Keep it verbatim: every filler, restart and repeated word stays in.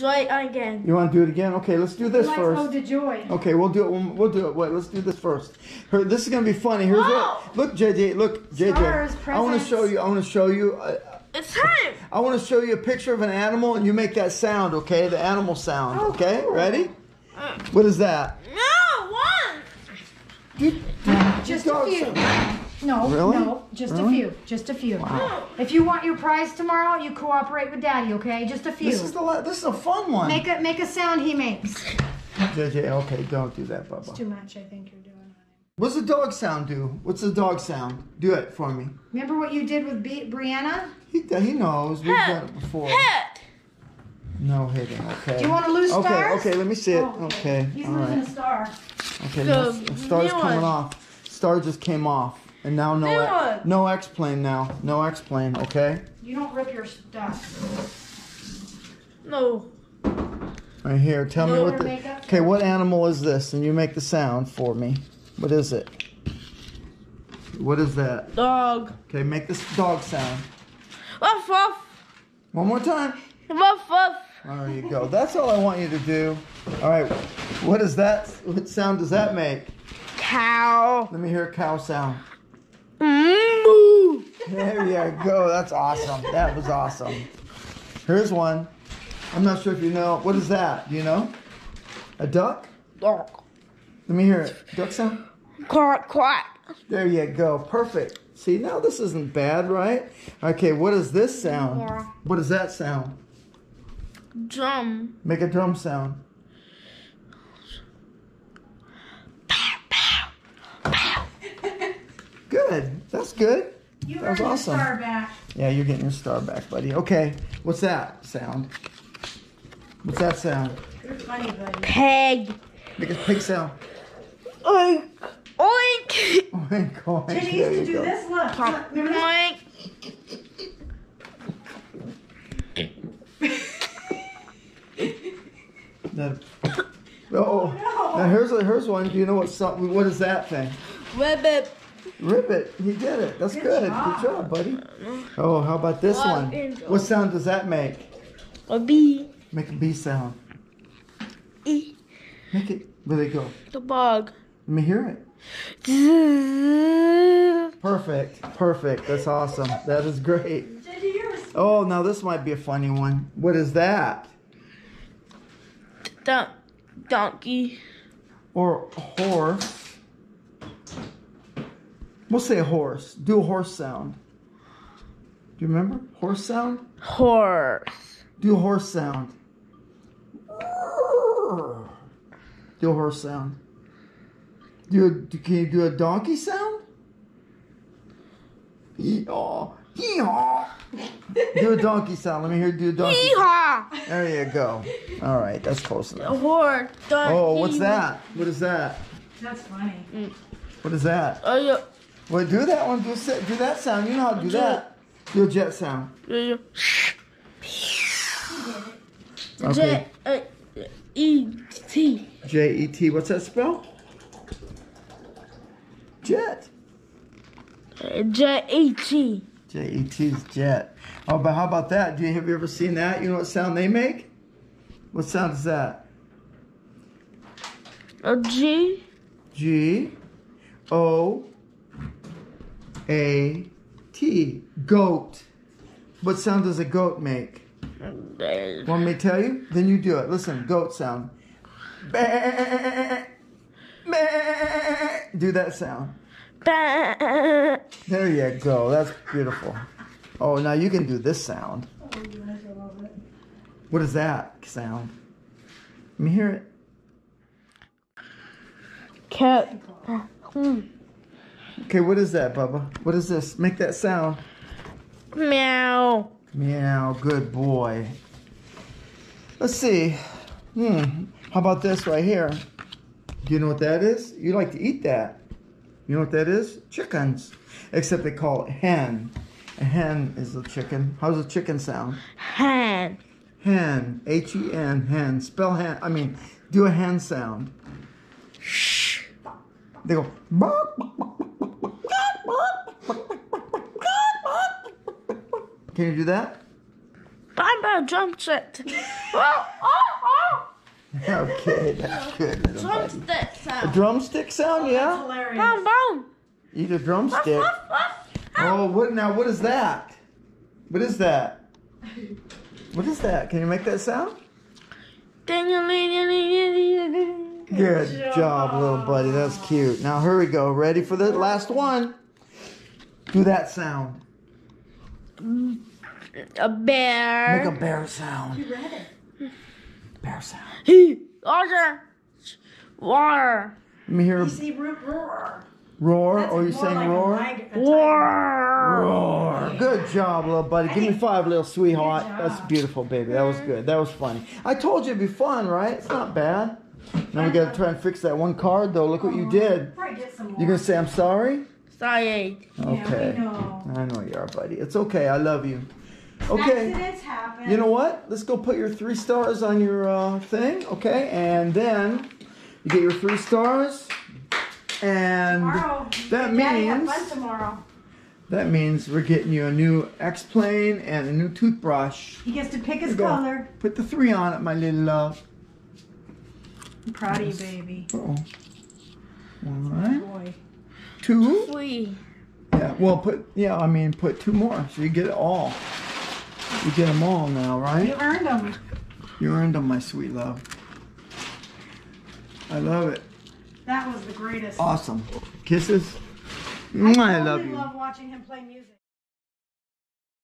Joy again. You want to do it again? Okay, let's do this you first. Let's go to Joy. Okay, we'll do it. We'll, we'll do it. Wait, let's do this first. Here, this is gonna be funny. Here's Whoa. It. Look, J J. Look, J J. Stars, I want to show you. I want to show you. Uh, it's time. I want to show you a picture of an animal, and you make that sound. Okay, the animal sound. Oh, okay, cool. Ready? Uh, what is that? No one. You, just a few. Sound. No, really? no, just really? a few, just a few. Wow. If you want your prize tomorrow, you cooperate with Daddy, okay? Just a few. This is the this is a fun one. Make a make a sound he makes. J J, okay, don't do that, Bubba. It's too much. I think you're doing. What's the dog sound do? What's the dog sound? Do it for me. Remember what you did with B Brianna? He he knows. We've done it before. Hit. No hitting. Okay. Do you want to lose okay, stars? Okay, okay. Let me see it. Oh, okay. okay. He's All losing right. a star. Okay, so, now, star's coming off. Star just came off. And now no, no X-Plane now. No X-Plane, okay? You don't rip your stuff. No. Right here, tell no me what the... Okay, what animal is this? And you make the sound for me. What is it? What is that? Dog. Okay, make this dog sound. Woof, woof. One more time. Woof, woof. There you go. That's all I want you to do. All right, what is that? What sound does that make? Cow. Let me hear a cow sound. Mm-hmm. There you go. That's awesome. That was awesome. Here's one. I'm not sure if you know. What is that? Do you know? A duck? Duck. Let me hear it. Duck sound? Quack, quack. There you go. Perfect. See, now this isn't bad, right? Okay, what is this sound? Yeah. What is that sound? Drum. Make a drum sound. Good. That's good. You that was awesome. Your star back. Yeah, you're getting your star back, buddy. Okay. What's that sound? What's that sound? You're funny, buddy. Pig. Make a pig sound. Oink. Oink. Oink, oink. J J used to do go. this. Look. Look remember that? Oink. Oh. oh no. Now here's a, here's one. Do you know what something? What is that thing? Ribbit. Rip it. He did it. That's good. Good job, good job buddy. Oh, how about this Love one? Angel. What sound does that make? A bee. Make a bee sound. E. Make it. Where'd it go? The bug. Let me hear it. Perfect. Perfect. That's awesome. That is great. Oh, now this might be a funny one. What is that? Don donkey. Or horse. We'll say a horse. Do a horse sound. Do you remember? Horse sound? Horse. Do a horse sound. Do a horse sound. Do a, can you do a donkey sound? Yee-haw. Yee-haw. Do a donkey sound. Let me hear do a donkey Yee-haw. sound. There you go. All right. That's close enough. A horse. Donkey. Oh, what's that? What is that? That's funny. Mm. What is that? Oh, yeah. Well, do that one. Do, do that sound. You know how to do that. Do a jet sound. Yeah, yeah. Okay. J E T. J E T. What's that spell? Jet. J E T. J E T is jet. Oh, but how about that? Do you, have you ever seen that? You know what sound they make? What sound is that? A G. G. O. A T. Goat. What sound does a goat make? Want me to tell you? Then you do it. Listen, goat sound. Do that sound. There you go. That's beautiful. Oh, now you can do this sound. What is that sound? Let me hear it. Cat. Okay, what is that, Bubba? What is this? Make that sound. Meow. Meow. Good boy. Let's see. Hmm. How about this right here? Do you know what that is? You like to eat that. You know what that is? Chickens. Except they call it hen. A hen is a chicken. How's a chicken sound? Hen. Hen. H E N. Hen. Spell hen. I mean, do a hen sound. Shh. They go. Bark, bark, bark. Can you do that? I'm a drum set. Well, oh. Okay, that's good. Little drumstick buddy. Sound. A drumstick sound, oh, yeah? Hilarious. Boom, boom. Eat a drumstick. Ruff, ruff, ruff. Oh, what now? What is that? What is that? What is that? Can you make that sound? Good job, little buddy. That's cute. Now, here we go. Ready for the last one? Do that sound. A bear. Make a bear sound. You read it. Bear sound. He water. Water. Let me hear. You see, roar. Roar. That's oh, you're saying like roar? Roar. Roar. Good job, little buddy. Give me five, little sweetheart. That's beautiful, baby. That was good. That was funny. I told you it'd be fun, right? It's not bad. Now we gotta try and fix that one card, though. Look what you did. You're gonna say I'm sorry? Sorry. Okay. I know you are, buddy. It's okay. I love you. Okay. You know what? Let's go put your three stars on your uh, thing, okay? And then you get your three stars, and that means that means we're getting you a new X-Plane and a new toothbrush. He gets to pick his color. Put the three on it, my little love. I'm proud of you, baby. Uh oh. One, two, three. Yeah. Well, put yeah. I mean, put two more, so you get it all. You get them all now, right? You earned them. You earned them, my sweet love. I love it. That was the greatest. Awesome. Kisses. I, I love you. I love watching him play music.